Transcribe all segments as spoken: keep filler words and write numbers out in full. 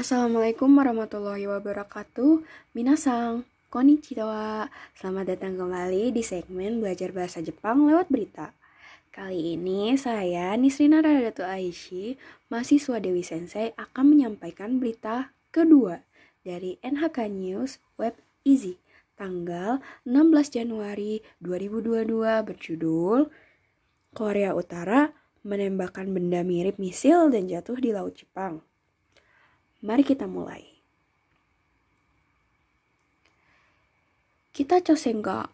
Assalamualaikum warahmatullahi wabarakatuh. Minasang, konnichiwa. Selamat datang kembali di segmen belajar bahasa Jepang lewat berita. Kali ini saya, Nisrina Rahadatul Aisy, mahasiswa Dewi Sensei, akan menyampaikan berita kedua dari N H K News Web Easy tanggal enam belas Januari dua ribu dua puluh dua berjudul Korea Utara menembakkan benda mirip misil dan jatuh di Laut Jepang. Mari kita mulai. Kita chosenga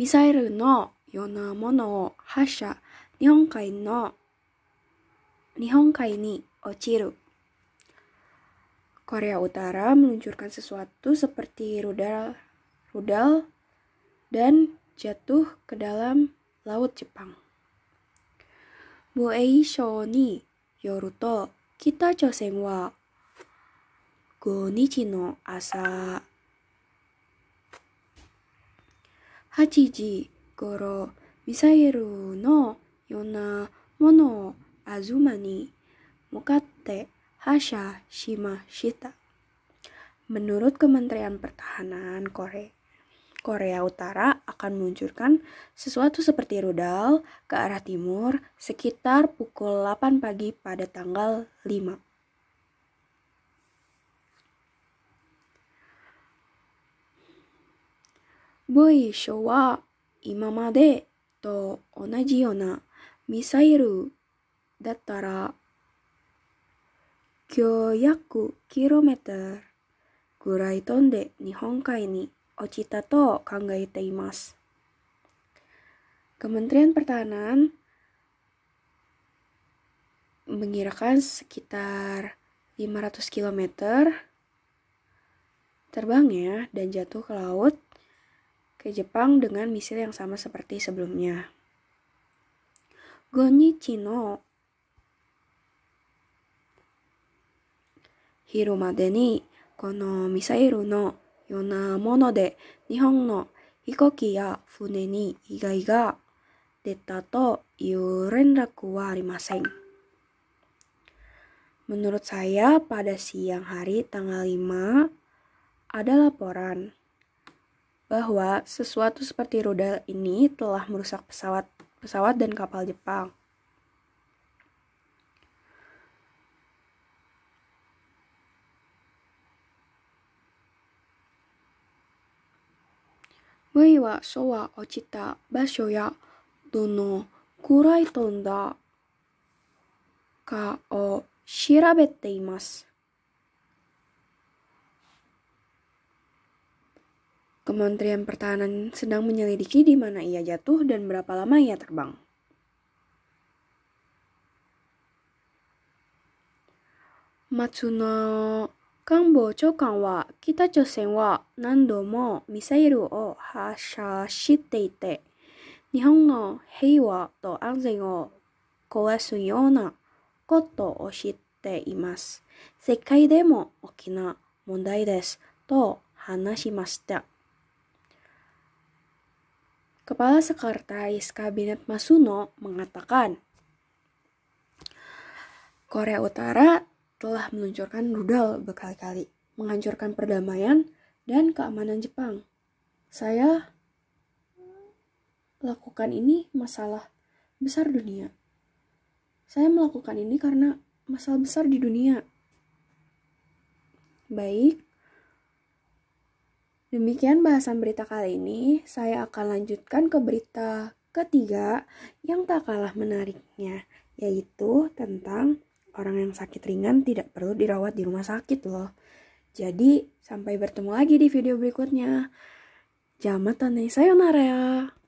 misail no yona mono wo hasha nihonkai no nihonkai ni ochiru. Korea Utara meluncurkan sesuatu seperti rudal rudal dan jatuh ke dalam Laut Jepang. Bueishou ni yoru to, Kita Chosen wa go nichi no asa hachi ji goro misairu no yona mono wo azuma ni mukatte hasha shimashita. Menurut Kementerian Pertahanan Korea, Korea Utara akan meluncurkan sesuatu seperti rudal ke arah timur sekitar pukul delapan pagi pada tanggal lima. Boisho wa imamade to onaji yona misairu dattara kyoyaku kilometer gurai tonde nihonkai ni ochita to kangaite imasu. Kementerian Pertahanan mengirakan sekitar lima ratus kilometer terbangnya dan jatuh ke laut ke Jepang dengan misil yang sama seperti sebelumnya. Gonichi no hiru made ni kono misairu no yona mono de Nihon no hikoki ya fune ni igai ga deta to iu renraku wa arimasen. Menurut saya, pada siang hari tanggal lima ada laporan bahwa sesuatu seperti rudal ini telah merusak pesawat pesawat dan kapal Jepang. Wei wa sowa ochita basho ya dono kurai tonda ka o shirabete imasu. Kementerian Pertahanan sedang menyelidiki di mana ia jatuh dan berapa lama ia terbang. Matsuno Kanbo chokan wa Kita Chosen wa nando mo misairu o hasha shite ite Nihon no heiwa to anzen o kowasu yona koto o shitte imasu. Sekai demo okina mondai desu to hanashimashita. Kepala Sekretaris Kabinet Matsuno mengatakan, Korea Utara telah meluncurkan rudal berkali-kali, menghancurkan perdamaian dan keamanan Jepang. Saya lakukan ini masalah besar dunia. Saya melakukan ini karena masalah besar di dunia. Baik, demikian bahasan berita kali ini. Saya akan lanjutkan ke berita ketiga yang tak kalah menariknya, yaitu tentang orang yang sakit ringan tidak perlu dirawat di rumah sakit loh. Jadi, sampai bertemu lagi di video berikutnya. Jamatan ni sayonara ya.